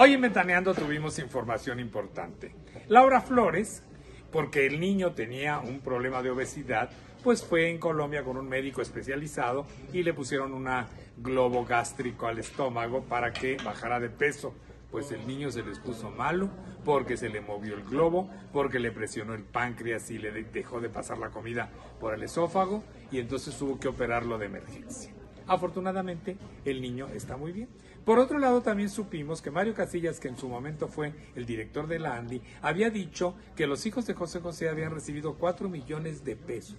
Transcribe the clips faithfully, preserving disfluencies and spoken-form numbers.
Hoy en Ventaneando tuvimos información importante. Laura Flores, porque el niño tenía un problema de obesidad, pues fue en Colombia con un médico especializado y le pusieron un globo gástrico al estómago para que bajara de peso. Pues el niño se les puso malo porque se le movió el globo, porque le presionó el páncreas y le dejó de pasar la comida por el esófago y entonces tuvo que operarlo de emergencia. Afortunadamente, el niño está muy bien. Por otro lado, también supimos que Mario Casillas, que en su momento fue el director de la ANDI, había dicho que los hijos de José José habían recibido cuatro millones de pesos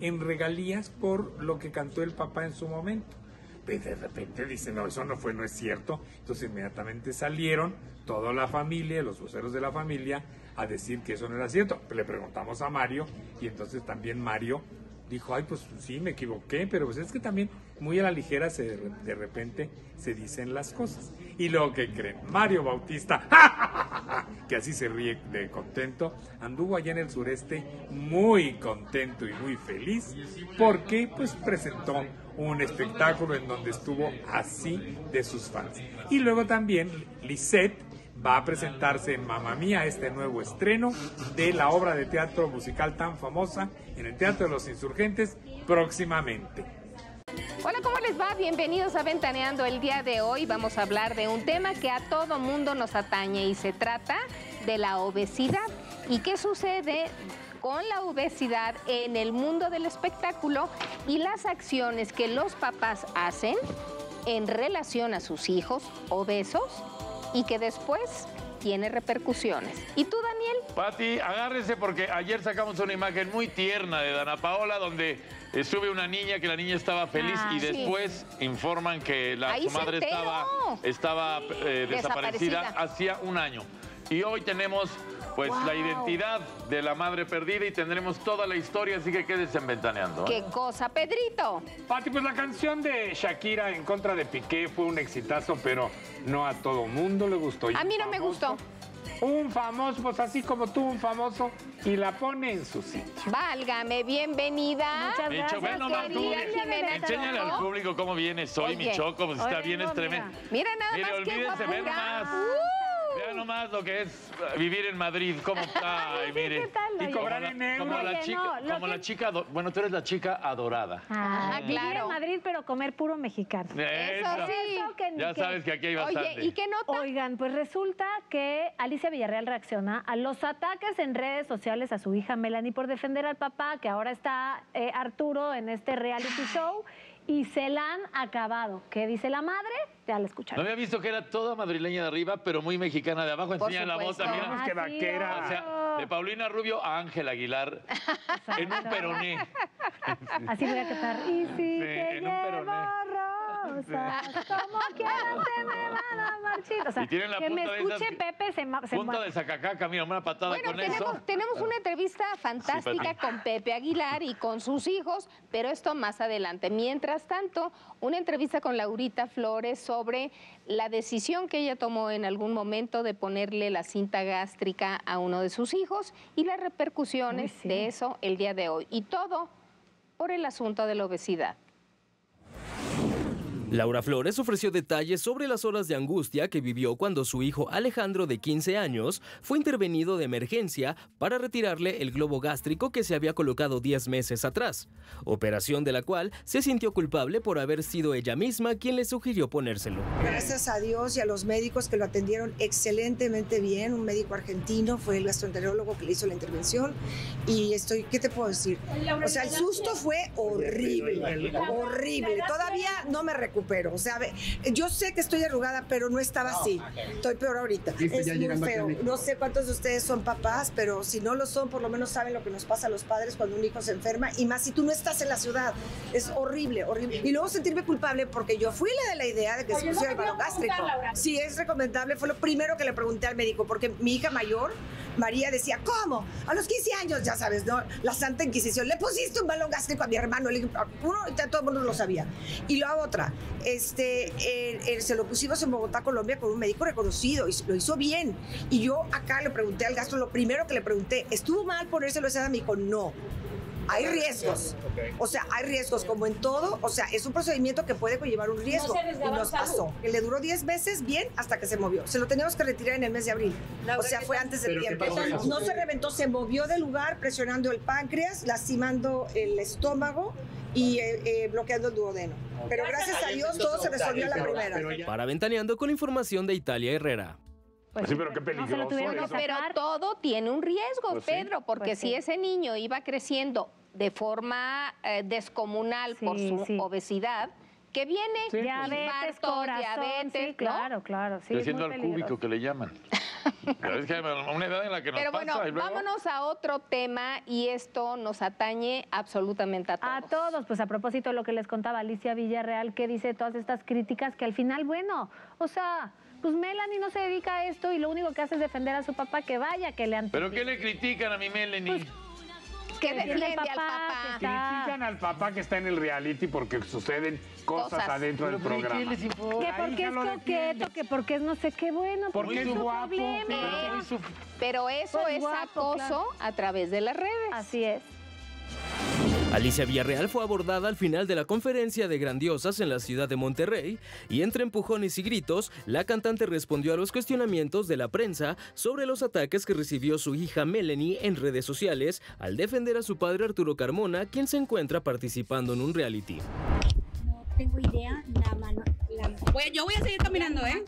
en regalías por lo que cantó el papá en su momento. Pues de repente dicen, no, eso no fue, no es cierto. Entonces inmediatamente salieron toda la familia, los voceros de la familia, a decir que eso no era cierto. Le preguntamos a Mario y entonces también Mario dijo, ay, pues sí, me equivoqué, pero pues es que también muy a la ligera se, de repente se dicen las cosas. Y luego, ¿qué creen? Mario Bautista, que así se ríe de contento, anduvo allá en el sureste muy contento y muy feliz, porque pues presentó un espectáculo en donde estuvo así de sus fans. Y luego también Lisset va a presentarse en Mamma Mía, este nuevo estreno de la obra de teatro musical tan famosa en el Teatro de los Insurgentes próximamente. Hola, ¿cómo les va? Bienvenidos a Ventaneando. El día de hoy vamos a hablar de un tema que a todo mundo nos atañe y se trata de la obesidad. ¿Y qué sucede con la obesidad en el mundo del espectáculo y las acciones que los papás hacen en relación a sus hijos obesos? Y que después tiene repercusiones. ¿Y tú, Daniel? Pati, agárrese porque ayer sacamos una imagen muy tierna de Danna Paola donde eh, sube una niña que la niña estaba feliz ah, y después sí. informan que la, su madre estaba, estaba eh, desaparecida, desaparecida hacía un año. Y hoy tenemos pues wow. la identidad de la madre perdida y tendremos toda la historia, así que quédese en Ventaneando. ¿eh? ¡Qué cosa, Pedrito! Pati, pues la canción de Shakira en contra de Piqué fue un exitazo, pero no a todo mundo le gustó. A mí no famoso, me gustó. Un famoso, pues así como tú, un famoso, y la pone en su sitio. Válgame, bienvenida. Muchas gracias, Micho, nomás, tú, enséñale al público cómo vienes hoy, Michoco, pues está bien, es tremendo. Mira nada más que guapura. Vean nomás lo que es vivir en Madrid, cómo está, ay, mire. Tal, y cobrar en euros. Como la chica, no, como que... la chica, bueno, tú eres la chica adorada. Ah, ah claro. Vivir en Madrid, pero comer puro mexicano. Eso, Eso sí. Que, ya que... sabes que aquí hay bastante. Oye, ¿y qué nota? Oigan, pues resulta que Alicia Villarreal reacciona a los ataques en redes sociales a su hija Melanie por defender al papá, que ahora está eh, Arturo en este reality show. Y se la han acabado. ¿Qué dice la madre? Ya la escucharon. No había visto que era toda madrileña de arriba, pero muy mexicana de abajo. Enseña la voz también. Ah, que vaquera. O sea, de Paulina Rubio a Ángela Aguilar. Exacto. En un peroné. Así voy a cantar. Y si sí, te en llevo un rosa, sí. como quieras se me van a marchar. O sea, y tienen la que punta me escuche de esas, Pepe se, ma, se punta muere. De sacacaca, mira, una patada bueno, con tenemos, eso. Tenemos una entrevista fantástica sí, con Pepe Aguilar y con sus hijos, pero esto más adelante. Mientras tanto, una entrevista con Laurita Flores sobre la decisión que ella tomó en algún momento de ponerle la cinta gástrica a uno de sus hijos y las repercusiones Ay, sí. de eso el día de hoy. Y todo por el asunto de la obesidad. Laura Flores ofreció detalles sobre las horas de angustia que vivió cuando su hijo Alejandro, de quince años, fue intervenido de emergencia para retirarle el globo gástrico que se había colocado diez meses atrás, operación de la cual se sintió culpable por haber sido ella misma quien le sugirió ponérselo. Gracias a Dios y a los médicos que lo atendieron excelentemente bien, un médico argentino, fue el gastroenterólogo que le hizo la intervención y estoy, ¿qué te puedo decir? O sea, el susto fue horrible, horrible, todavía no me recuerdo. Pero, o sea, yo sé que estoy arrugada, pero no estaba así. Estoy peor ahorita. Es muy feo. No sé cuántos de ustedes son papás, pero si no lo son, por lo menos saben lo que nos pasa a los padres cuando un hijo se enferma. Y más si tú no estás en la ciudad. Es horrible, horrible. Y luego sentirme culpable porque yo fui la de la idea de que se pusiera el globo gástrico. Si es recomendable, fue lo primero que le pregunté al médico, porque mi hija mayor, María, decía, ¿cómo? A los quince años, ya sabes, ¿no? La Santa Inquisición. Le pusiste un globo gástrico a mi hermano. Le dije, uno, todo el mundo lo sabía. Y la otra, Este, eh, eh, se lo pusimos en Bogotá, Colombia, con un médico reconocido y lo hizo bien. Y yo acá le pregunté al gastro, lo primero que le pregunté, ¿estuvo mal ponérselo ese? Me dijo, no. Hay riesgos. Okay. O sea, hay riesgos como en todo. O sea, es un procedimiento que puede conllevar un riesgo. No se y nos pasó. Que le duró diez veces bien hasta que se movió. Se lo teníamos que retirar en el mes de abril. Laura, o sea, fue antes de tiempo. No se reventó, se movió del lugar presionando el páncreas, lastimando el estómago y eh, eh, bloqueando el duodeno. Pero gracias a Dios todo se resolvió a la primera. Para Ventaneando, con información de Italia Herrera. Pues sí, pero qué peligroso. No, pero, pero todo tiene un riesgo, pues Pedro, sí, porque pues si sí. ese niño iba creciendo de forma eh, descomunal sí, por su sí. obesidad, ¿qué viene? Sí, diabetes, corazón, diabetes, sí, claro, ¿no? claro. Sí, creciendo al cúbico que le llaman. Es que una edad en la que nos Pero bueno, pasa y luego... vámonos a otro tema, y esto nos atañe absolutamente a todos. A todos, pues a propósito de lo que les contaba Alicia Villarreal, que dice todas estas críticas que al final, bueno, o sea... pues Melanie no se dedica a esto y lo único que hace es defender a su papá, que vaya, que le han... ¿Pero qué le critican a mi Melanie? Pues... ¿Qué defiende papá, al papá? Critican al papá que está en el reality porque suceden cosas, cosas. adentro del programa. ¿Qué que porque es coqueto, que porque es no sé qué bueno, porque es su guapo. Pero, su... pero eso pues es guapo, acoso claro. a través de las redes. Así es. Alicia Villarreal fue abordada al final de la conferencia de Grandiosas en la ciudad de Monterrey, y entre empujones y gritos, la cantante respondió a los cuestionamientos de la prensa sobre los ataques que recibió su hija Melanie en redes sociales al defender a su padre Arturo Carmona, quien se encuentra participando en un reality. No tengo idea, la mano... La... Oye, yo voy a seguir caminando, ¿eh?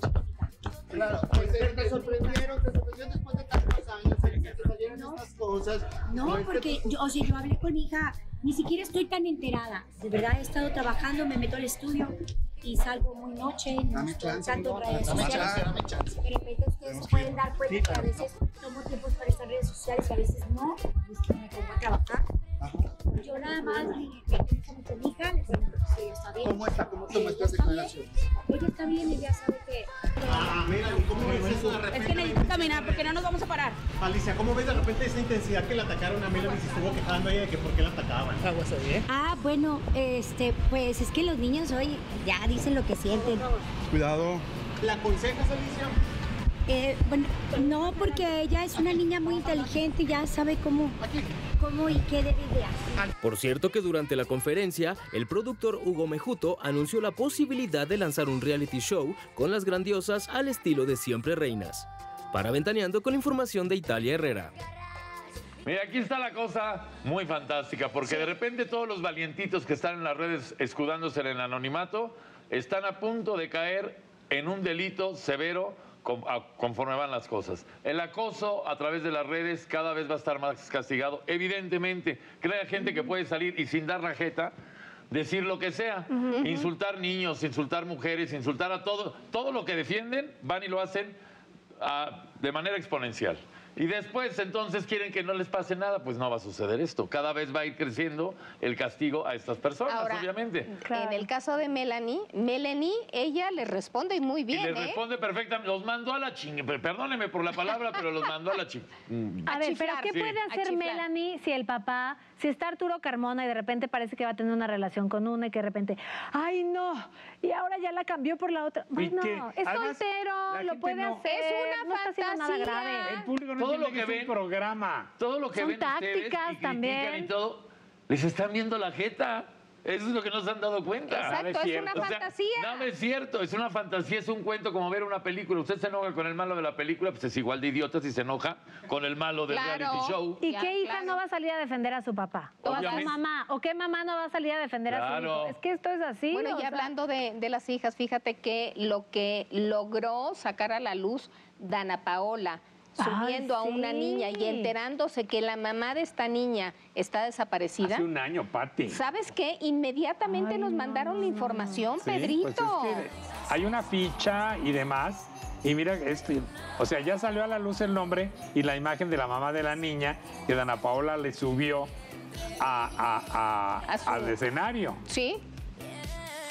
Claro, pues te sorprendieron, te sorprendieron después de tantos años, que te salieron no, estas cosas. No, porque yo, o sea, yo hablé con mi hija, ni siquiera estoy tan enterada. De verdad he estado trabajando, me meto al estudio y salgo muy noche, no tanto redes sociales. De repente ustedes pueden dar cuenta que a veces tomo tiempos para estar en redes sociales, a veces no, me pongo a trabajar. Yo nada más me dije con mi hija, le pregunto si ella está bien. ¿Cómo está? ¿Cómo toma estas declaraciones? Ella está bien y ya sabe que... Ah, mira, ¿cómo ves eso de repente? Es que necesito caminar porque no nos vamos a parar. Alicia, ¿cómo ves de repente esa intensidad que la atacaron a Melanie? Se estuvo quejando ella de que por qué la atacaban. Ah, bueno, este, pues es que los niños hoy ya dicen lo que sienten. Cuidado. ¿La aconsejas, Alicia? Eh, bueno, no, porque ella es una niña muy inteligente y ya sabe cómo, cómo y qué debe de hacer. Por cierto que durante la conferencia, el productor Hugo Mejuto anunció la posibilidad de lanzar un reality show con las Grandiosas al estilo de Siempre Reinas. Para Ventaneando, con información de Italia Herrera. Mira, aquí está la cosa muy fantástica, porque sí. de repente todos los valientitos que están en las redes escudándose en el anonimato están a punto de caer en un delito severo conforme van las cosas. El acoso a través de las redes cada vez va a estar más castigado. Evidentemente, crea gente que puede salir y sin dar rajeta decir lo que sea, uh-huh. insultar niños, insultar mujeres, insultar a todo. Todo lo que defienden van y lo hacen uh, de manera exponencial. Y después entonces quieren que no les pase nada, pues no va a suceder esto. Cada vez va a ir creciendo el castigo a estas personas, ahora, obviamente. Claro. En el caso de Melanie, Melanie, ella les responde muy bien. Y les ¿eh? responde perfectamente, los mandó a la ching... Perdónenme por la palabra, pero los mandó a la ching... A, a ver, chiflar. ¿Pero qué sí. puede hacer Melanie si el papá, si está Arturo Carmona y de repente parece que va a tener una relación con una y que de repente, ay no, y ahora ya la cambió por la otra? Pues no, es soltero, lo puede no. hacer, es una no fantasía. Está nada grave. El público no Todo lo que, que ven, un programa. Todo lo que Son ven tácticas y también. Y todo, les están viendo la jeta. Eso es lo que no se han dado cuenta. Exacto, es, es una fantasía. O sea, no es cierto, es una fantasía, es un cuento como ver una película. Usted se enoja con el malo de la película, pues es igual de idiota si se enoja con el malo del claro. reality show. ¿Y ya, qué hija claro. no va a salir a defender a su papá? ¿O a su mamá? ¿O qué mamá no va a salir a defender claro. a su hijo? Es que esto es así. Bueno, y sea... hablando de, de las hijas, fíjate que lo que logró sacar a la luz Danna Paola, subiendo Ay, a una sí. niña y enterándose que la mamá de esta niña está desaparecida. Hace un año, Pati. ¿Sabes qué? Inmediatamente Ay, nos no, mandaron no, la información, no. Pedrito. Sí, pues es que hay una ficha y demás. Y mira, esto, o sea, ya salió a la luz el nombre y la imagen de la mamá de la niña que Danna Paola le subió a, a, a, a su... al escenario. Sí.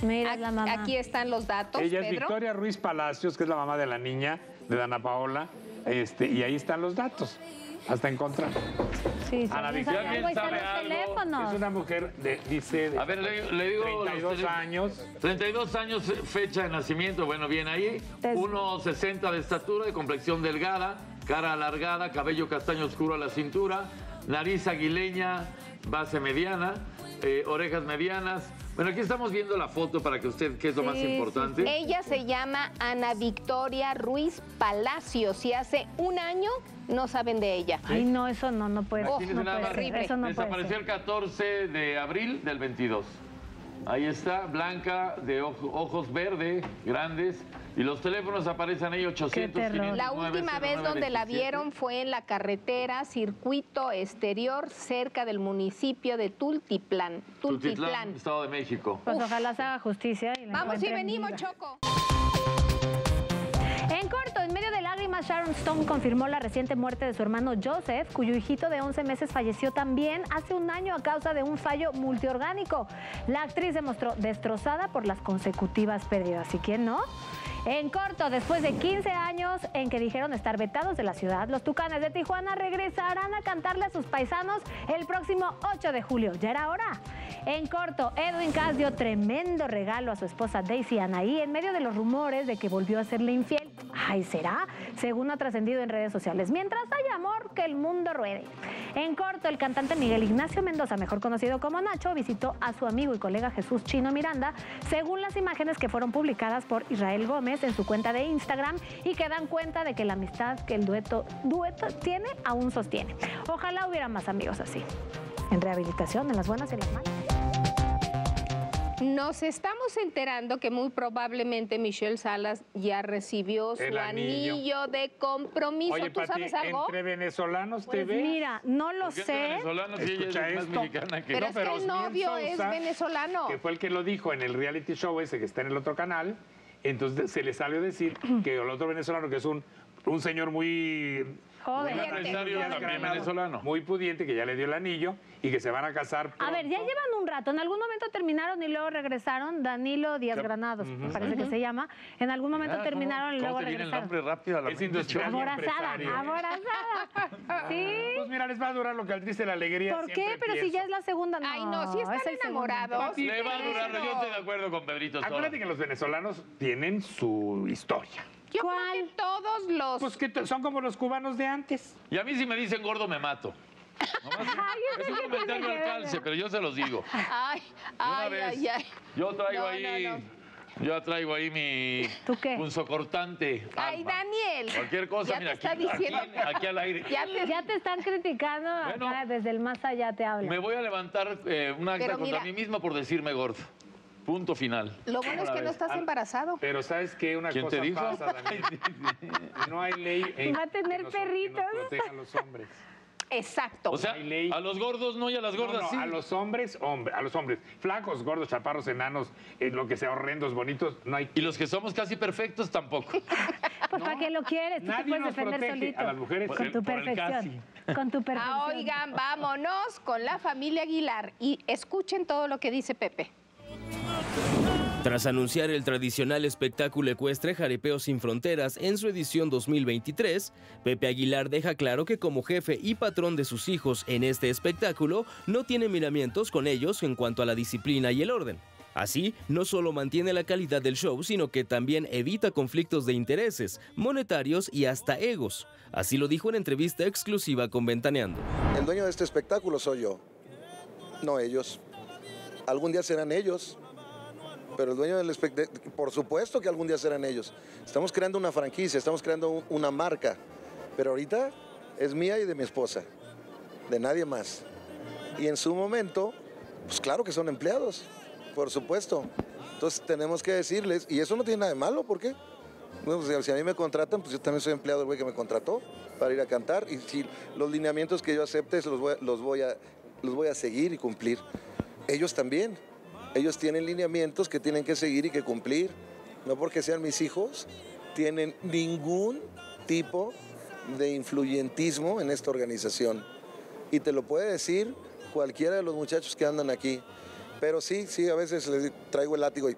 Mira, aquí, la mamá. Aquí están los datos, Ella Pedro. es Victoria Ruiz Palacios, que es la mamá de la niña, de Danna Paola. Este, y ahí están los datos, hasta encontrar. Sí, sí, Ana Victoria Ruiz es una mujer de, dice, de, a ver, le, le digo treinta y dos años. treinta y dos años, fecha de nacimiento, bueno, bien ahí. uno sesenta de estatura, de complexión delgada, cara alargada, cabello castaño oscuro a la cintura, nariz aguileña, base mediana, eh, orejas medianas. Bueno, aquí estamos viendo la foto para que usted, que es lo sí, más importante. Sí. Ella se llama Ana Victoria Ruiz Palacios y hace un año no saben de ella. Ay, no, eso no, no puede, oh, no puede ser. Horrible. Eso no desapareció puede ser. El catorce de abril del veintidós. Ahí está, blanca, de ojo, ojos verde, grandes. Y los teléfonos aparecen ahí, ochocientos, quinientos, la última vez donde la vieron fue en la carretera Circuito Exterior, cerca del municipio de Tultitlán, Tultitlán, Estado de México. Pues Uf. ojalá se haga justicia. Y vamos y venimos, Choco. En corto, en medio de lágrimas, Sharon Stone confirmó la reciente muerte de su hermano Joseph, cuyo hijito de once meses falleció también hace un año a causa de un fallo multiorgánico. La actriz se mostró destrozada por las consecutivas pérdidas. ¿Y quién no? En corto, después de quince años en que dijeron estar vetados de la ciudad, los Tucanes de Tijuana regresarán a cantarle a sus paisanos el próximo ocho de julio. Ya era hora. En corto, Edwin Cass dio tremendo regalo a su esposa Daisy Anaí en medio de los rumores de que volvió a serle infiel. Ay, ¿será? Según ha trascendido en redes sociales. Mientras hay amor, que el mundo ruede. En corto, el cantante Miguel Ignacio Mendoza, mejor conocido como Nacho, visitó a su amigo y colega Jesús Chino Miranda, según las imágenes que fueron publicadas por Israel Gómez en su cuenta de Instagram y que dan cuenta de que la amistad que el dueto, dueto tiene aún sostiene. Ojalá hubiera más amigos así. En rehabilitación, en las buenas y en las malas. Nos estamos enterando que muy probablemente Michelle Salas ya recibió su anillo. anillo de compromiso. Oye, ¿tú Pati, sabes algo? ¿Entre venezolanos pues te ves? Mira, no lo sé. Venezolanos, escucha ella es esto. Más mexicana que pero no, es pero que el novio Sosa, es venezolano. Que fue el que lo dijo en el reality show ese que está en el otro canal. Entonces se le salió a decir que el otro venezolano, que es un, un señor muy... Joder, un empresario también venezolano. Muy pudiente, que ya le dio el anillo y que se van a casar pronto. A ver, ya llevan un rato. En algún momento terminaron y luego regresaron. Danilo Díaz se... Granados, uh -huh. parece uh -huh. que se llama. En algún momento ya, terminaron y luego te regresaron. El nombre rápido a la es industrial. Aborazada, aborazada. ¿Sí? Pues mira, les va a durar lo que al triste la alegría. ¿Por qué? Pero pienso. Si ya es la segunda. No, ay, no, si están es enamorados. Sí, le va a durar, yo estoy de acuerdo con Pedrito Sola. Acuérdate que los venezolanos tienen su historia. Yo ¿Cuál? Creo que todos los... Pues que son como los cubanos de antes. Y a mí si me dicen gordo me mato. Nomás, ay, es un comentario al calce, pero yo se los digo. Ay, ay, vez, ay, ay. Yo traigo no, ahí... No, no. Yo traigo ahí mi... ¿Tú qué? Un socortante. Ay, alma. Daniel. Cualquier cosa, ya mira, te aquí, diciendo... aquí, aquí al aire. Ya te, ya te están criticando, bueno, acá, desde el más allá te hablan. Me voy a levantar eh, un acta pero contra mira... mí mismo por decirme gordo. Punto final. Lo bueno es que no estás embarazado. Pero ¿sabes qué? Una ¿Quién cosa te dijo? Pasa, Daniel. No hay ley en va a tener que nos, perritos. Que nos proteja a los hombres. Exacto. O sea, no ley. A los gordos no y a las gordas no, no, sí. A los hombres, hombre, a los hombres. Flacos, gordos, chaparros, enanos, eh, lo que sea, horrendos, bonitos, no hay... Y los que somos casi perfectos tampoco. Pues no, ¿para qué lo quieres? Tú te puedes defender solito. A las mujeres con el, tu perfección. Con tu perfección. Ah, oigan, vámonos con la familia Aguilar y escuchen todo lo que dice Pepe. Tras anunciar el tradicional espectáculo ecuestre Jaripeo Sin Fronteras en su edición dos mil veintitrés, Pepe Aguilar deja claro que como jefe y patrón de sus hijos en este espectáculo, no tiene miramientos con ellos en cuanto a la disciplina y el orden. Así, no solo mantiene la calidad del show, sino que también evita conflictos de intereses, monetarios y hasta egos. Así lo dijo en entrevista exclusiva con Ventaneando. El dueño de este espectáculo soy yo, no ellos. Algún día serán ellos, pero el dueño del espectáculo, por supuesto que algún día serán ellos. Estamos creando una franquicia, estamos creando un, una marca, pero ahorita es mía y de mi esposa, de nadie más. Y en su momento, pues claro que son empleados, por supuesto. Entonces tenemos que decirles, y eso no tiene nada de malo, ¿por qué? Bueno, pues, si a mí me contratan, pues yo también soy empleado del güey que me contrató para ir a cantar, y si los lineamientos que yo acepte, los voy, los voy a, los voy a seguir y cumplir. Ellos también. Ellos tienen lineamientos que tienen que seguir y que cumplir. No porque sean mis hijos, tienen ningún tipo de influyentismo en esta organización. Y te lo puede decir cualquiera de los muchachos que andan aquí. Pero sí, sí, a veces les traigo el látigo y...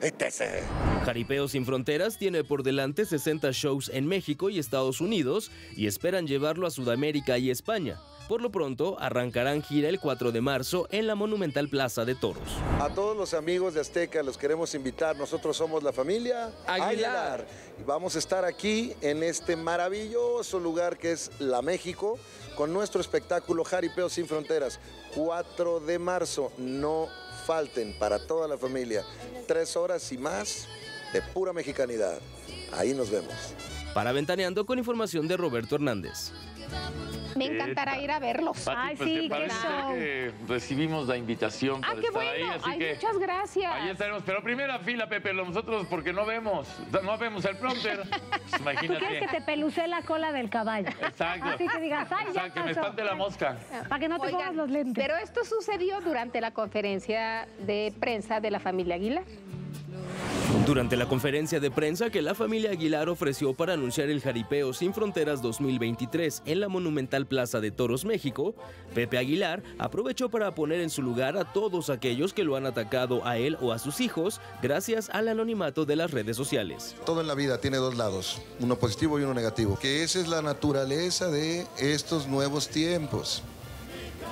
¡Este! Jaripeo Sin Fronteras tiene por delante sesenta shows en México y Estados Unidos y esperan llevarlo a Sudamérica y España. Por lo pronto, arrancarán gira el cuatro de marzo en la monumental Plaza de Toros. A todos los amigos de Azteca los queremos invitar. Nosotros somos la familia Aguilar. Y vamos a estar aquí en este maravilloso lugar que es la México con nuestro espectáculo Jaripeo Sin Fronteras. cuatro de marzo, no falten, para toda la familia. Tres horas y más de pura mexicanidad. Ahí nos vemos. Para Ventaneando, con información de Roberto Hernández. Me encantará eh, ir a verlos. Pati, ay, pues sí, qué show. Que recibimos la invitación. Ah, para qué estar bueno. Ahí, así ay, que muchas gracias. Ahí estaremos. Pero primera fila, Pepe, nosotros porque no vemos. No vemos el prompter. Pues imagínate. ¿Tú quieres que te pelucé la cola del caballo? Exacto. Así que digas, ay, exacto, ya pasó. Que me espante la mosca. Para que no te pongas los lentes. Pero esto sucedió durante la conferencia de prensa de la familia Aguilar. Durante la conferencia de prensa que la familia Aguilar ofreció para anunciar el Jaripeo Sin Fronteras dos mil veintitrés en la monumental Plaza de Toros, México, Pepe Aguilar aprovechó para poner en su lugar a todos aquellos que lo han atacado a él o a sus hijos gracias al anonimato de las redes sociales. Todo en la vida tiene dos lados, uno positivo y uno negativo, que esa es la naturaleza de estos nuevos tiempos.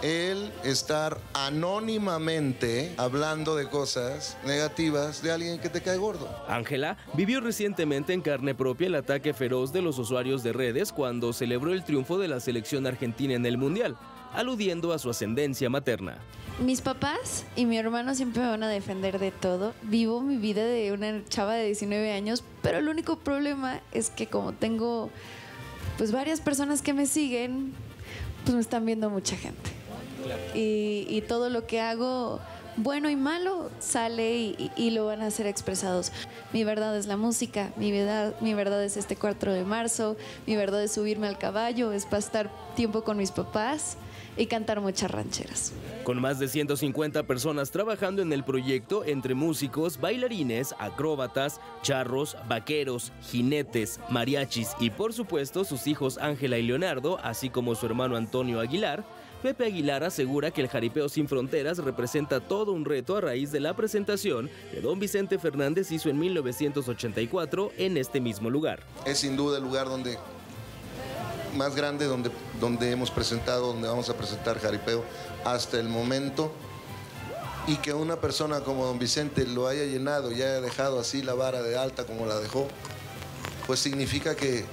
El estar anónimamente hablando de cosas negativas de alguien que te cae gordo. Ángela vivió recientemente en carne propia el ataque feroz de los usuarios de redes cuando celebró el triunfo de la selección argentina en el Mundial, aludiendo a su ascendencia materna. Mis papás y mi hermano siempre me van a defender de todo. Vivo mi vida de una chava de diecinueve años, pero el único problema es que como tengo pues varias personas que me siguen, pues me están viendo mucha gente. Y, y todo lo que hago, bueno y malo, sale y, y lo van a hacer expresados. Mi verdad es la música, mi verdad, mi verdad es este cuatro de marzo, mi verdad es subirme al caballo, es pasar tiempo con mis papás y cantar muchas rancheras. Con más de ciento cincuenta personas trabajando en el proyecto, entre músicos, bailarines, acróbatas, charros, vaqueros, jinetes, mariachis y por supuesto sus hijos Ángela y Leonardo, así como su hermano Antonio Aguilar, Pepe Aguilar asegura que el Jaripeo Sin Fronteras representa todo un reto a raíz de la presentación que don Vicente Fernández hizo en mil novecientos ochenta y cuatro en este mismo lugar. Es sin duda el lugar donde más grande donde, donde hemos presentado, donde vamos a presentar Jaripeo hasta el momento, y que una persona como don Vicente lo haya llenado y haya dejado así la vara de alta como la dejó, pues significa que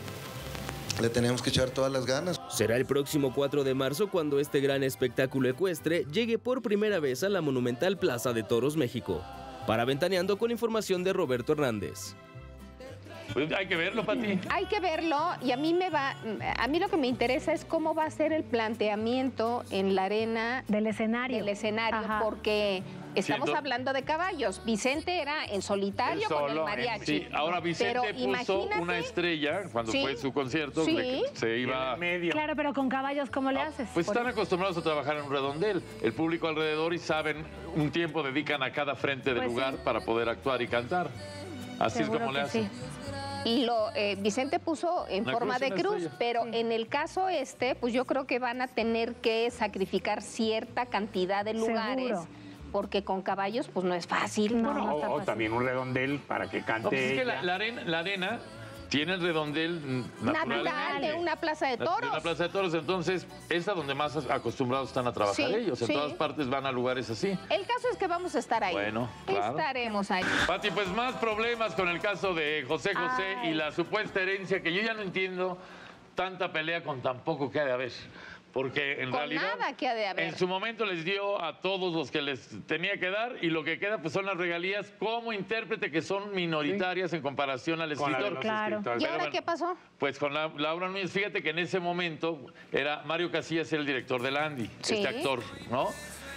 le tenemos que echar todas las ganas. Será el próximo cuatro de marzo cuando este gran espectáculo ecuestre llegue por primera vez a la monumental Plaza de Toros, México. Para Ventaneando, con información de Roberto Hernández. Pues hay que verlo, Pati. Hay que verlo, y a mí me va, a mí lo que me interesa es cómo va a ser el planteamiento en la arena del escenario, del escenario, ajá, porque estamos ¿Siento? hablando de caballos. Vicente era en solitario solo, con el mariachi. Sí. Ahora Vicente pero puso una estrella cuando sí, fue su concierto, sí, se iba en medio. Claro, pero con caballos, ¿cómo le ah, haces? Pues están eso? acostumbrados a trabajar en un redondel, el público alrededor, y saben un tiempo dedican a cada frente del pues lugar sí. para poder actuar y cantar. Así Seguro es como le hacen. Sí. Y lo, eh, Vicente puso en una forma cruz, de cruz, estrella. pero sí. en el caso este, pues yo creo que van a tener que sacrificar cierta cantidad de lugares. Seguro. Porque con caballos, pues no es fácil. No, no, no o, fácil. O también un redondel para que cante. No, pues es que la, la, arena, la arena tiene el redondel natural de una plaza de toros. De una plaza de toros, entonces es a donde más acostumbrados están a trabajar sí, ellos. En sí. todas partes van a lugares así. El caso es que vamos a estar ahí. Bueno, claro. Estaremos ahí. Pati, pues más problemas con el caso de José José Ay. y la supuesta herencia, que yo ya no entiendo tanta pelea con tan poco que ha de haber. Porque en Con realidad, nada que ha de haber. En su momento les dio a todos los que les tenía que dar, y lo que queda pues son las regalías como intérprete, que son minoritarias sí. en comparación al escritor. Con la de los claro. escritores. ¿Y ahora bueno, qué pasó? Pues con la, Laura Núñez, fíjate que en ese momento era Mario Casillas el director del ANDI, sí. este actor, ¿no?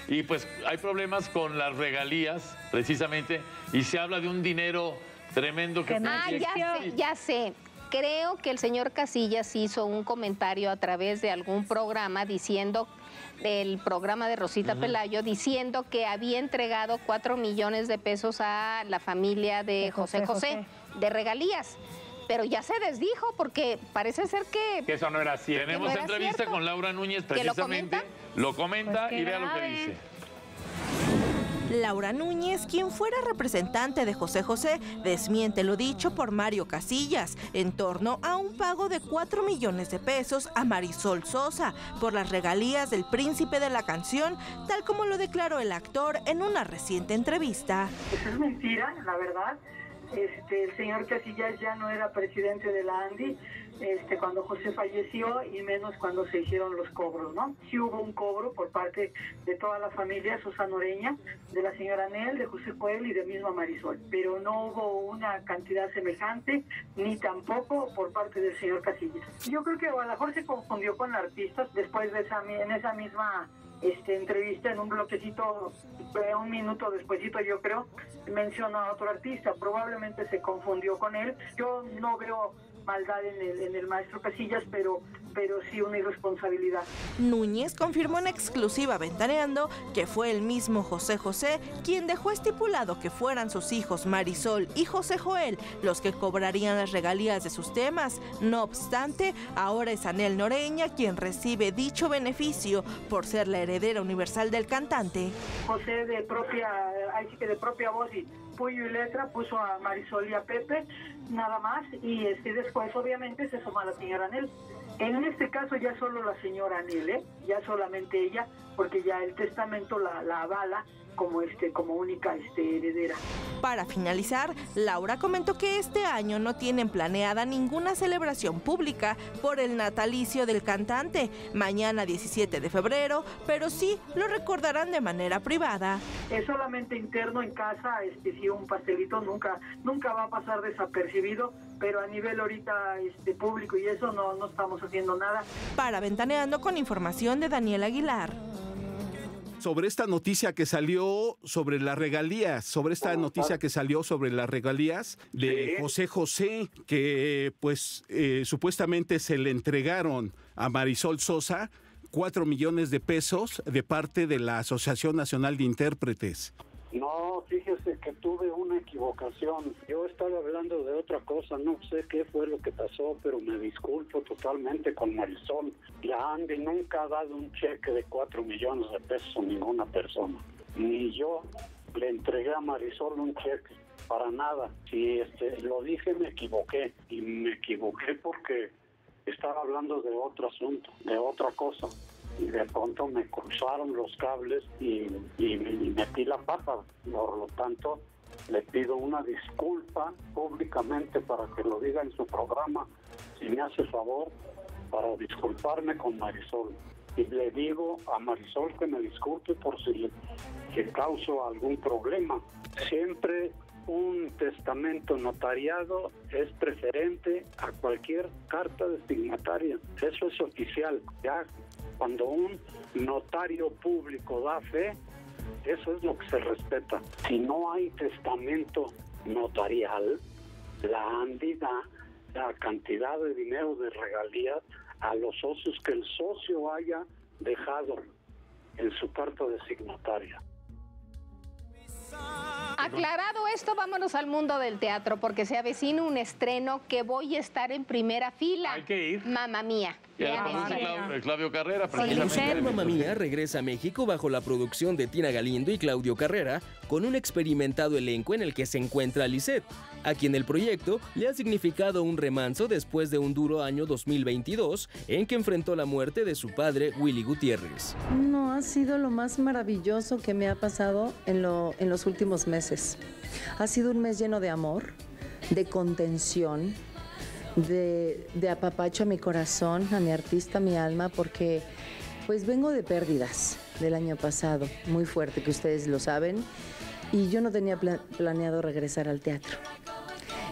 Y pues hay problemas con las regalías, precisamente, y se habla de un dinero tremendo que... Ah, ya sé, ya sé. Creo que el señor Casillas hizo un comentario a través de algún programa diciendo, del programa de Rosita uh-huh. Pelayo, diciendo que había entregado cuatro millones de pesos a la familia de, de José, José José de regalías. Pero ya se desdijo porque parece ser que... Que eso no era cierto. Tenemos no era entrevista cierto. con Laura Núñez precisamente. Lo comenta, lo comenta pues y vea grave. lo que dice. Laura Núñez, quien fuera representante de José José, desmiente lo dicho por Mario Casillas en torno a un pago de cuatro millones de pesos a Marisol Sosa por las regalías del príncipe de la canción, tal como lo declaró el actor en una reciente entrevista. Pues es mentira, la verdad. Este, el señor Casillas ya no era presidente de la ANDI este, cuando José falleció, y menos cuando se hicieron los cobros, ¿no? Sí hubo un cobro por parte de toda la familia Ana Noreña, de la señora Anel, de José Joel y de misma Marisol, pero no hubo una cantidad semejante, ni tampoco por parte del señor Casillas. Yo creo que a lo mejor se confundió con artistas. Después de esa, en esa misma... Este, entrevista, en un bloquecito, un minuto despuesito, yo creo, mencionó a otro artista, probablemente se confundió con él. Yo no veo maldad en el, en el maestro Casillas, pero, pero sí una irresponsabilidad. Núñez confirmó en exclusiva Ventaneando que fue el mismo José José quien dejó estipulado que fueran sus hijos Marisol y José Joel los que cobrarían las regalías de sus temas. No obstante, ahora es Anel Noreña quien recibe dicho beneficio por ser la heredera universal del cantante. José de propia, así que de propia voz y puño y letra puso a Marisol y a Pepe, nada más, y este, después obviamente se suma la señora Anel. En este caso ya solo la señora Anel, ¿eh? Ya solamente ella, porque ya el testamento la, la avala como, este, como única este, heredera. Para finalizar, Laura comentó que este año no tienen planeada ninguna celebración pública por el natalicio del cantante, mañana diecisiete de febrero, pero sí lo recordarán de manera privada. Es solamente interno en casa, este, sí, un pastelito, nunca, nunca va a pasar desapercibido, pero a nivel ahorita este, público y eso no, no estamos haciendo nada. Para Ventaneando, con información de Daniel Aguilar. Sobre esta noticia que salió sobre las regalías, sobre esta noticia que salió sobre las regalías de José José, que pues eh, supuestamente se le entregaron a Marisol Sosa cuatro millones de pesos de parte de la Asociación Nacional de Intérpretes. No, fíjese que tuve una equivocación. Yo estaba hablando de otra cosa, no sé qué fue lo que pasó, pero me disculpo totalmente con Marisol. La ANDI nunca ha dado un cheque de cuatro millones de pesos a ninguna persona. Ni yo le entregué a Marisol un cheque, para nada. Si este, lo dije, me equivoqué. Y me equivoqué porque estaba hablando de otro asunto, de otra cosa. Y de pronto me cruzaron los cables y, y, y metí la pata. Por lo tanto, le pido una disculpa públicamente para que lo diga en su programa, si me hace favor, para disculparme con Marisol. Y le digo a Marisol que me disculpe por si le que causo algún problema. Siempre un testamento notariado es preferente a cualquier carta designataria. Eso es oficial. Ya cuando un notario público da fe, eso es lo que se respeta. Si no hay testamento notarial, la ANDI da la cantidad de dinero de regalías a los socios que el socio haya dejado en su carta designataria. Aclarado esto, vámonos al mundo del teatro, porque se avecina un estreno que voy a estar en primera fila. Hay que ir. Mamma Mía. El Claudio Carrera, precisamente. Mamma Mía regresa a México bajo la producción de Tina Galindo y Claudio Carrera, con un experimentado elenco en el que se encuentra Lisset, a quien el proyecto le ha significado un remanso después de un duro año dos mil veintidós en que enfrentó la muerte de su padre, Willy Gutiérrez. No, ha sido lo más maravilloso que me ha pasado en, lo, en los últimos meses. Ha sido un mes lleno de amor, de contención, De, de apapacho a mi corazón, a mi artista, a mi alma, porque pues vengo de pérdidas del año pasado, muy fuerte, que ustedes lo saben, y yo no tenía pla- planeado regresar al teatro.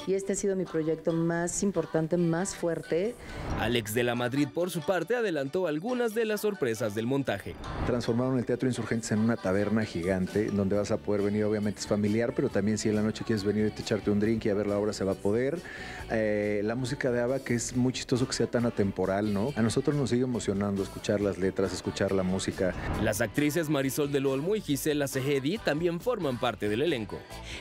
Y este ha sido mi proyecto más importante, más fuerte. Alex de la Madrid, por su parte, adelantó algunas de las sorpresas del montaje. Transformaron el Teatro de Insurgentes en una taberna gigante, donde vas a poder venir, obviamente es familiar, pero también si en la noche quieres venir a echarte un drink y a ver la obra, se va a poder. Eh, la música de ABBA, que es muy chistoso que sea tan atemporal, ¿no? A nosotros nos sigue emocionando escuchar las letras, escuchar la música. Las actrices Marisol del Olmo y Gisela Sehedi también forman parte del elenco.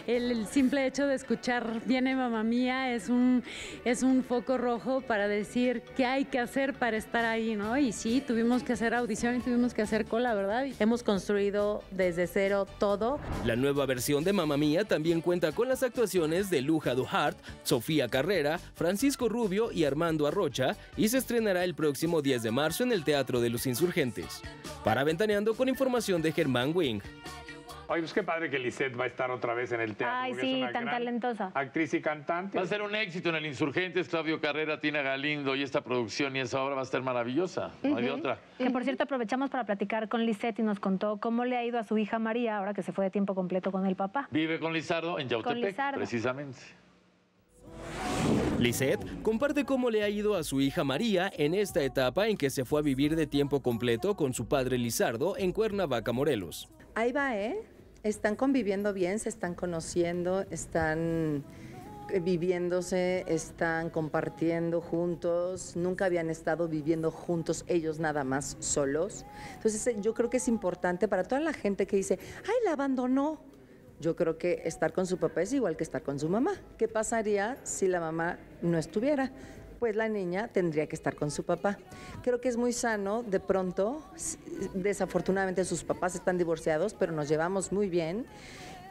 El simple hecho de escuchar viene mamá Mamma Mía es un, es un foco rojo para decir qué hay que hacer para estar ahí, ¿no? Y sí, tuvimos que hacer audición y tuvimos que hacer cola, ¿verdad? Hemos construido desde cero todo. La nueva versión de Mamma Mía también cuenta con las actuaciones de Luja Duhart, Sofía Carrera, Francisco Rubio y Armando Arrocha, y se estrenará el próximo diez de marzo en el Teatro de los Insurgentes. Para Ventaneando, con información de Germán Wing. Ay, pues qué padre que Lisset va a estar otra vez en el teatro. Ay, sí, tan talentosa. Actriz y cantante. Va a ser un éxito en el Insurgentes, Claudio Carrera, Tina Galindo, y esta producción y esa obra va a estar maravillosa. No hay otra. Que por cierto aprovechamos para platicar con Lisset y nos contó cómo le ha ido a su hija María ahora que se fue de tiempo completo con el papá. Vive con Lizardo en Yautepec, precisamente. Lisset comparte cómo le ha ido a su hija María en esta etapa en que se fue a vivir de tiempo completo con su padre Lizardo en Cuernavaca, Morelos. Ahí va, ¿eh? Están conviviendo bien, se están conociendo, están viviéndose, están compartiendo juntos. Nunca habían estado viviendo juntos ellos nada más solos. Entonces yo creo que es importante para toda la gente que dice, ¡ay, la abandonó! Yo creo que estar con su papá es igual que estar con su mamá. ¿Qué pasaría si la mamá no estuviera? Pues la niña tendría que estar con su papá. Creo que es muy sano, de pronto, desafortunadamente sus papás están divorciados, pero nos llevamos muy bien,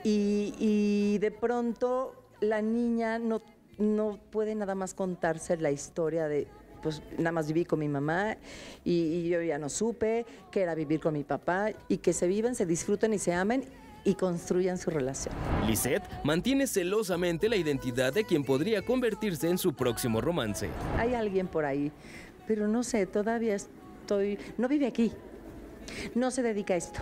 y, y de pronto la niña no, no puede nada más contarse la historia de, pues nada más viví con mi mamá y, y yo ya no supe que era vivir con mi papá, y que se viven, se disfruten y se amen y construyan su relación. Lisset mantiene celosamente la identidad de quien podría convertirse en su próximo romance. Hay alguien por ahí, pero no sé, todavía estoy... No vive aquí, no se dedica a esto,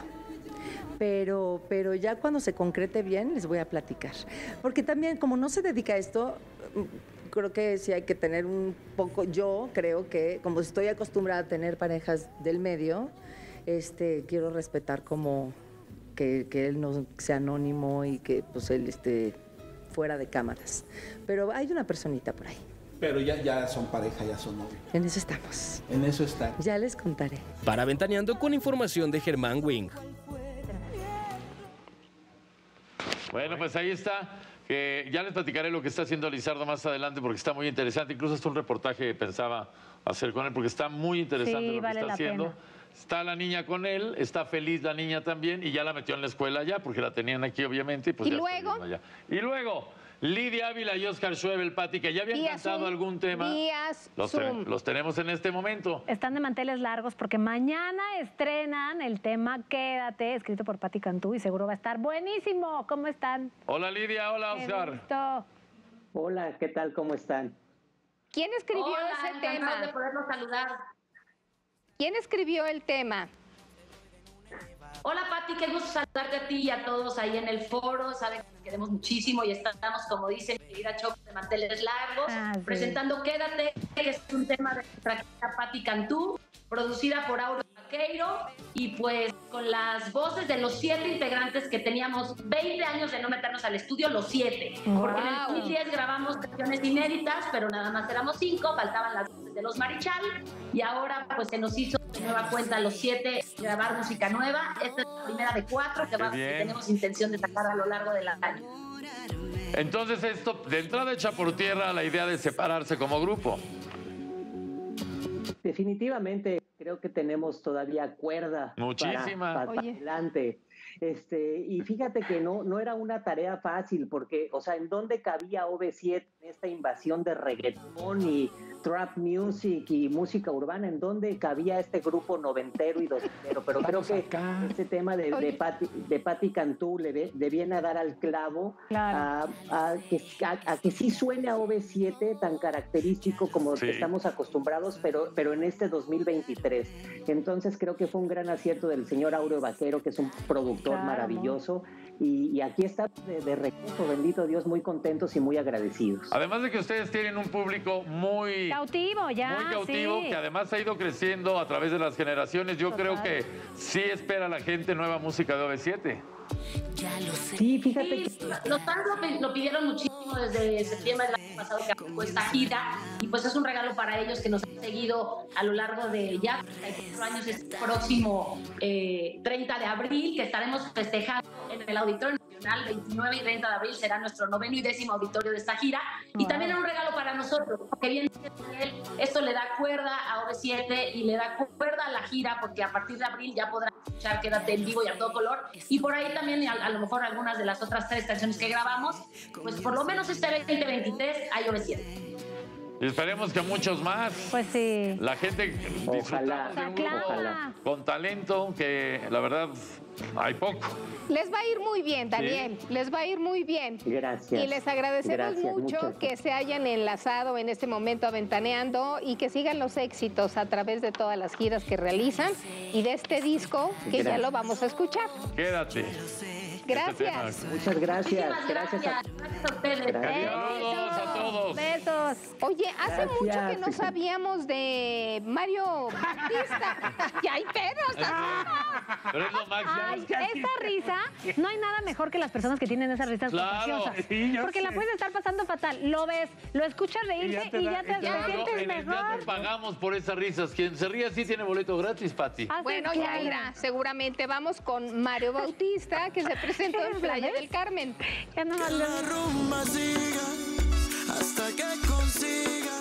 pero, pero ya cuando se concrete bien les voy a platicar. Porque también, como no se dedica a esto, creo que sí hay que tener un poco... Yo creo que, como estoy acostumbrada a tener parejas del medio, este, quiero respetar como... Que, que él no sea anónimo y que pues él esté fuera de cámaras. Pero hay una personita por ahí. Pero ya, ya son pareja, ya son novios. En eso estamos. En eso estamos. Ya les contaré. Para Ventaneando, con información de Germán Wing. Bueno, pues ahí está. Eh, ya les platicaré lo que está haciendo Lizardo más adelante, porque está muy interesante. Incluso hasta un reportaje pensaba hacer con él, porque está muy interesante, sí, lo que vale está haciendo. Pena. Está la niña con él, está feliz la niña también, y ya la metió en la escuela ya, porque la tenían aquí, obviamente. Y, pues ¿Y ya luego. Allá. Y luego, Lidia Ávila y Oscar Schwebel, Pati, que ya habían Díaz cantado Zoom. algún tema. Díaz los, ten, los tenemos en este momento. Están de manteles largos porque mañana estrenan el tema Quédate, escrito por Paty Cantú, y seguro va a estar buenísimo. ¿Cómo están? Hola, Lidia, hola, Oscar. Gusto. Hola, ¿qué tal? ¿Cómo están? ¿Quién escribió hola, ese tema? De poderlos saludar. ¿Quién escribió el tema? Hola, Pati, qué gusto saludarte a ti y a todos ahí en el foro. Saben que nos queremos muchísimo y estamos, como dice mi querida Choco, de manteles largos, ah, sí. presentando Quédate, que es un tema de nuestra querida Paty Cantú, producida por Auro Vaqueiro, y pues con las voces de los siete integrantes que teníamos veinte años de no meternos al estudio, los siete. Wow. Porque en el dos mil diez grabamos canciones inéditas, pero nada más éramos cinco, faltaban las voces de los Marichal, y ahora pues se nos hizo de nueva cuenta los siete grabar música nueva. Esta es la primera de cuatro que, va, que tenemos intención de sacar a lo largo del año. Entonces esto, de entrada, echa por tierra la idea de separarse como grupo. Definitivamente creo que tenemos todavía cuerda Muchísima. para, para, para adelante. Este, y fíjate que no, no era una tarea fácil, porque, o sea, ¿en dónde cabía O V siete en esta invasión de reggaetón y trap music y música urbana? ¿En dónde cabía este grupo noventero y dosentero? Pero creo que este tema de, de, Pati, de Paty Cantú le, le viene a dar al clavo, claro. a, a, que, a, a que sí suene a O V siete tan característico como sí. que estamos acostumbrados, pero, pero en este dos mil veintitrés. Entonces creo que fue un gran acierto del señor Auro Vaqueiro, que es un productor claro. maravilloso. Y, y aquí está de, de recurso, bendito Dios, muy contentos y muy agradecidos. Además de que ustedes tienen un público muy cautivo, ya, muy cautivo, sí. que además ha ido creciendo a través de las generaciones. Yo Total. creo que sí espera la gente nueva música de O V siete. Ya lo sé. Sí, fíjate que... sí, los fans lo, lo pidieron muchísimo desde septiembre del año pasado, que fue esta gira, y pues es un regalo para ellos que nos han seguido a lo largo de ya treinta y cuatro años. Este próximo eh, treinta de abril, que estaremos festejando en el Auditorio Nacional, veintinueve y treinta de abril, será nuestro noveno y décimo auditorio de esta gira. Wow. Y también un regalo para nosotros, que bien dice Daniel, esto le da cuerda a O V siete y le da cuerda a la gira, porque a partir de abril ya podrán escuchar Quédate en vivo y a todo color. Y por ahí también, a, a lo mejor algunas de las otras tres canciones que grabamos, pues por lo menos este veinte veintitrés hay O V siete. Y esperemos que muchos más. Pues sí. La gente disfrutamos de un grupo con talento, que la verdad hay poco. Les va a ir muy bien, Daniel. ¿Sí? Les va a ir muy bien. Gracias. Y les agradecemos Gracias, mucho muchas. que se hayan enlazado en este momento a Ventaneando y que sigan los éxitos a través de todas las giras que realizan y de este disco que Gracias. ya lo vamos a escuchar. Quédate. Gracias. Este Muchas gracias. Muchísimas gracias. Gracias a, gracias a ustedes. Gracias. Saludos a todos. Besos. Oye, hace gracias. mucho que no sabíamos de Mario Bautista. ¡Y hay perros! Pero es lo máximo. Ay, esta risa, no hay nada mejor que las personas que tienen esas risas claro. contagiosas. Sí, porque sé. la puedes estar pasando fatal. Lo ves, lo escuchas reírte y ya te, y ya da, te, y te, te sientes mejor. Ya te pagamos por esas risas. Quien se ríe así tiene boleto gratis, Pati. Así bueno, claro. ya irá. Seguramente vamos con Mario Bautista, que se presenta en Playa del Carmen. Ya no más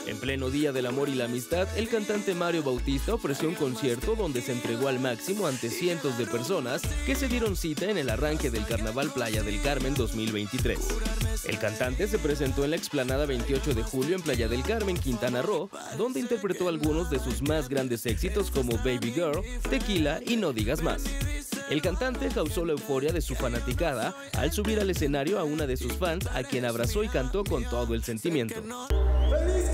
En pleno día del amor y la amistad, el cantante Mario Bautista ofreció un concierto donde se entregó al máximo ante cientos de personas que se dieron cita en el arranque del Carnaval Playa del Carmen dos mil veintitrés. El cantante se presentó en la explanada veintiocho de julio en Playa del Carmen, Quintana Roo, donde interpretó algunos de sus más grandes éxitos como Baby Girl, Tequila y No Digas Más. El cantante causó la euforia de su fanaticada al subir al escenario a una de sus fans, a quien abrazó y cantó con todo el sentimiento. ¡Feliz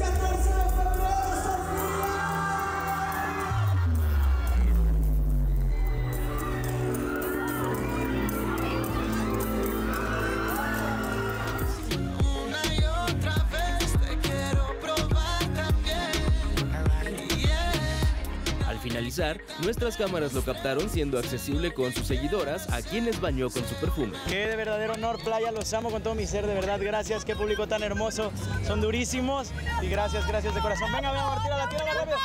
Nuestras cámaras lo captaron siendo accesible con sus seguidoras, a quienes bañó con su perfume. Qué de verdadero honor, Playa, los amo con todo mi ser, de verdad, gracias, qué público tan hermoso, son durísimos y gracias, gracias de corazón. Venga, venga, Martín, a la tierra, rápido.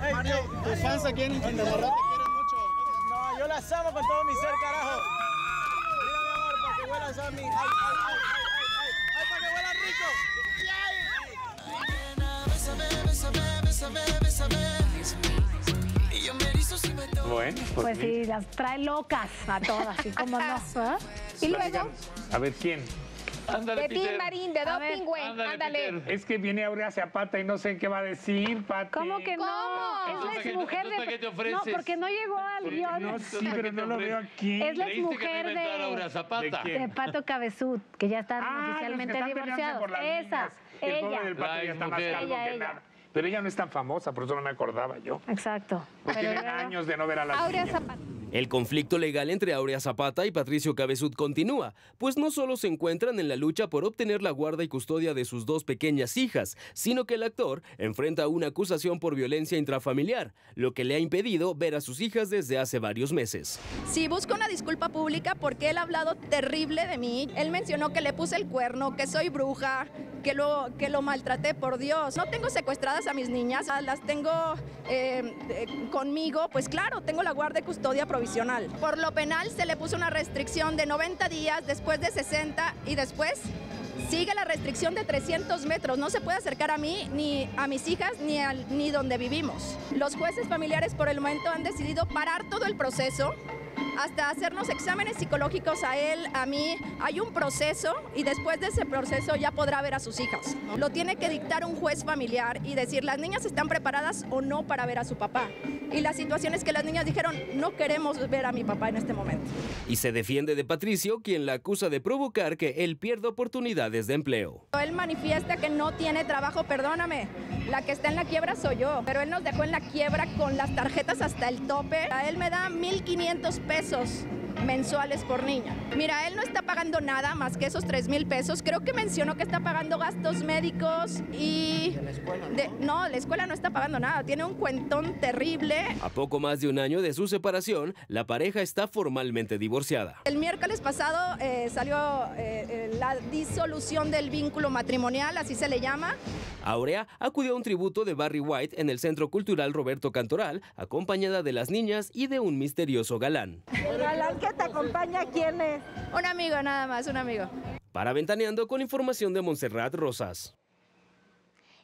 Hey, Mario, tus fans aquí en Quintana Roo te quieren mucho. No, yo las amo con todo mi ser, carajo. Mira, mi amor, para que vuelas a mí. Ay, ay, ay, ay, ay, para que vuelas rico. Bueno, pues, pues sí, las trae locas a todas, así como no. ¿Eh? Y luego... A ver, ¿quién? Ándale, Peter. Petín Marín, de Doping, güey. Ándale. Es que viene Aurea Zapata y no sé qué va a decir, Pati. ¿Cómo que no? ¿Cómo? Es la exmujer de... No, porque no llegó al guión. No, sí, pero no lo veo aquí. Es la exmujer de... de Pato Cabezut, que ya están ah, oficialmente divorciados. Esa, ella. El Pato ya está más calvo que nada. Pero ella no es tan famosa, por eso no me acordaba yo. Exacto. Porque tienen era... años de no ver a la Aurea Zapata. El conflicto legal entre Aurea Zapata y Patricio Cabezut continúa, pues no solo se encuentran en la lucha por obtener la guarda y custodia de sus dos pequeñas hijas, sino que el actor enfrenta una acusación por violencia intrafamiliar, lo que le ha impedido ver a sus hijas desde hace varios meses. Sí, busco una disculpa pública porque él ha hablado terrible de mí. Él mencionó que le puse el cuerno, que soy bruja, que lo, que lo maltraté, por Dios. No tengo secuestradas a mis niñas, las tengo eh, eh, conmigo, pues claro, tengo la guarda y custodia provisional. Por lo penal se le puso una restricción de noventa días, después de sesenta y después sigue la restricción de trescientos metros. No se puede acercar a mí, ni a mis hijas, ni, al, ni donde vivimos. Los jueces familiares por el momento han decidido parar todo el proceso hasta hacernos exámenes psicológicos a él, a mí. Hay un proceso y después de ese proceso ya podrá ver a sus hijas. Lo tiene que dictar un juez familiar y decir, las niñas están preparadas o no para ver a su papá. Y la situación es que las niñas dijeron, no queremos ver a mi papá en este momento. Y se defiende de Patricio, quien la acusa de provocar que él pierda oportunidades de empleo. Él manifiesta que no tiene trabajo, perdóname, la que está en la quiebra soy yo. Pero él nos dejó en la quiebra con las tarjetas hasta el tope. A él me da mil quinientos pesos mensuales por niño. Mira, él no está pagando nada más que esos tres mil pesos. Creo que mencionó que está pagando gastos médicos y... ¿De la escuela, no? De, no, la escuela no está pagando nada. Tiene un cuentón terrible. A poco más de un año de su separación, la pareja está formalmente divorciada. El miércoles pasado eh, salió eh, eh, la disolución del vínculo matrimonial, así se le llama. Aurea acudió a un tributo de Barry White en el Centro Cultural Roberto Cantoral, acompañada de las niñas y de un misterioso galán. ¿El galán que te acompaña quién es? Un amigo nada más, un amigo. Para Ventaneando, con información de Montserrat Rosas.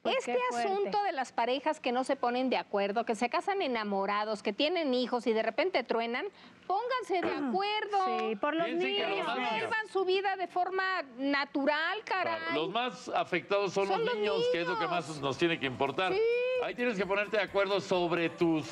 Este asunto de las parejas que no se ponen de acuerdo, que se casan enamorados, que tienen hijos y de repente truenan, pónganse de acuerdo. Sí, por los niños. Vivan su vida de forma natural, caray. Claro, los más afectados son, son los, los niños, niños, que es lo que más nos tiene que importar. Sí. Ahí tienes que ponerte de acuerdo sobre tus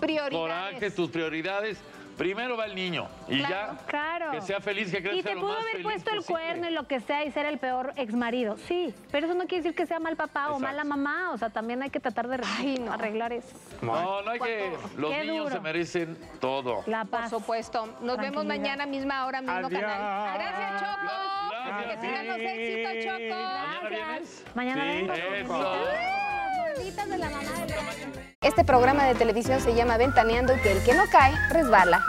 prioridades. Corajes, tus prioridades. Primero va el niño y claro, ya claro. que sea feliz, que crezca lo más feliz. Y te pudo haber puesto el cuerno y lo que sea y ser el peor exmarido, sí, pero eso no quiere decir que sea mal papá Exacto. o mala mamá, o sea, también hay que tratar de Ay, no. arreglar eso. No, no hay que, los Qué niños duro. se merecen todo. La paz. Por supuesto, nos vemos mañana, misma hora, mismo Adiós. canal. Gracias, Choco. Gracias. Que sigan los éxitos, Choco. ¿Mañana vienes? Mañana sí. Gorditas de la mamá de la... Este programa de televisión se llama Ventaneando, que el que no cae, resbala.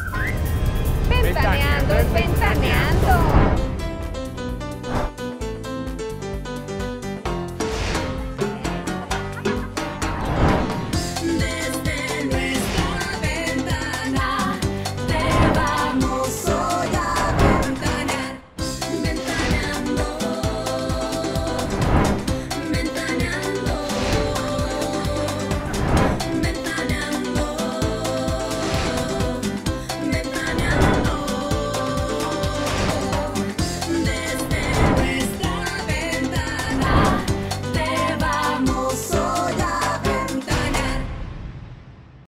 Ventaneando es ventaneando.